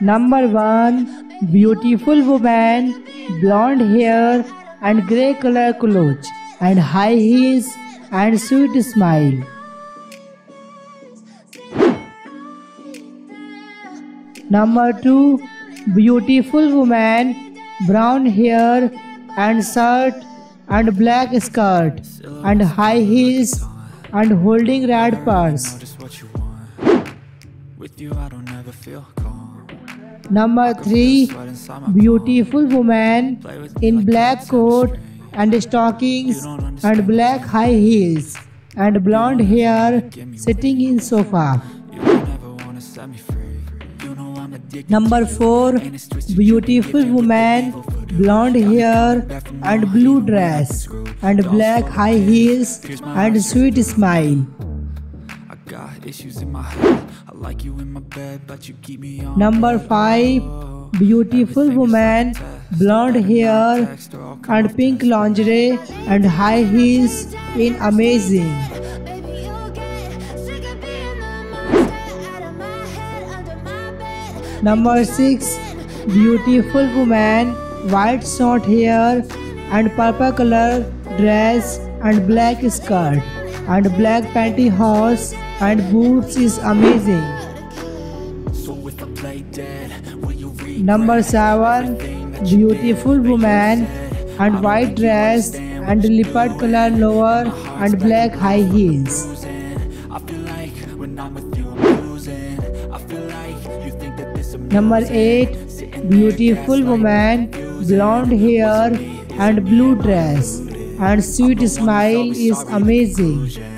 Number 1. Beautiful woman, blonde hair and grey color clothes and high heels and sweet smile. Number 2. Beautiful woman, brown hair and shirt and black skirt and high heels and holding red purse. Number 3. Beautiful woman in black coat and stockings and black high heels and blonde hair sitting in sofa. Number 4. Beautiful woman, blonde hair and blue dress and black high heels and sweet smile. Number 5. Beautiful woman, blonde hair and pink lingerie and high heels in amazing. Number 6. Beautiful woman, white short hair and purple color dress and black skirt and black pantyhose and boots is amazing. Number 7. Beautiful woman and white dress and leopard color lower and black high heels. Number 8. Beautiful woman, blonde hair and blue dress and sweet smile is amazing.